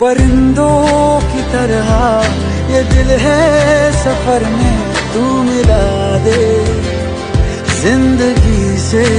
परिंदों की तरह ये दिल है सफर में, तू मिला दे जिंदगी से।